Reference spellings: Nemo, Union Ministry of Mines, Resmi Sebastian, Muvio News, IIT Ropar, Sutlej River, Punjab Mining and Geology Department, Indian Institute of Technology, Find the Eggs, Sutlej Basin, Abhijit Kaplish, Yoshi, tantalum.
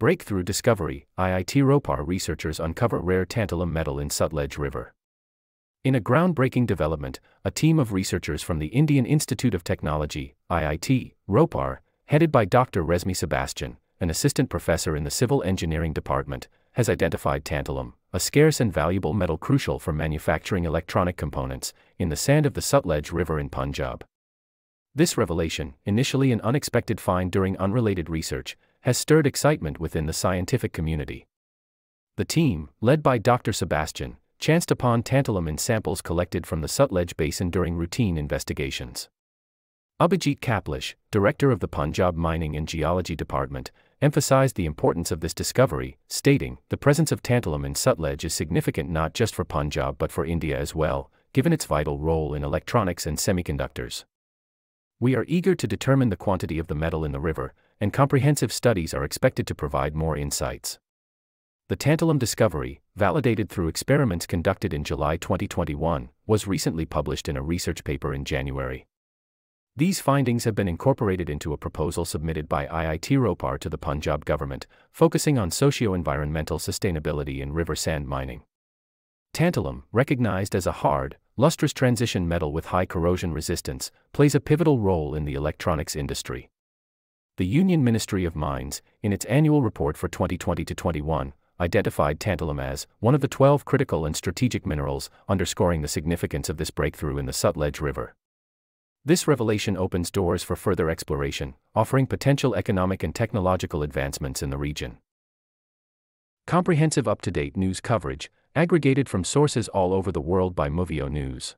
Breakthrough discovery, IIT Ropar researchers uncover rare tantalum metal in Sutlej River. In a groundbreaking development, a team of researchers from the Indian Institute of Technology, IIT Ropar, headed by Dr. Resmi Sebastian, an assistant professor in the Civil Engineering Department, has identified tantalum, a scarce and valuable metal crucial for manufacturing electronic components, in the sand of the Sutlej River in Punjab. This revelation, initially an unexpected find during unrelated research, has stirred excitement within the scientific community. The team, led by Dr. Sebastian, chanced upon tantalum in samples collected from the Sutlej Basin during routine investigations. Abhijit Kaplish, director of the Punjab Mining and Geology Department, emphasized the importance of this discovery, stating, "The presence of tantalum in Sutlej is significant not just for Punjab but for India as well, given its vital role in electronics and semiconductors. We are eager to determine the quantity of the metal in the river, and comprehensive studies are expected to provide more insights." The tantalum discovery, validated through experiments conducted in July 2021, was recently published in a research paper in January. These findings have been incorporated into a proposal submitted by IIT Ropar to the Punjab government, focusing on socio-environmental sustainability in river sand mining. Tantalum, recognized as a hard, lustrous transition metal with high corrosion resistance, plays a pivotal role in the electronics industry. The Union Ministry of Mines, in its annual report for 2020-21, identified tantalum as one of the 12 critical and strategic minerals, underscoring the significance of this breakthrough in the Sutlej River. This revelation opens doors for further exploration, offering potential economic and technological advancements in the region. Comprehensive up-to-date news coverage, aggregated from sources all over the world by Muvio News.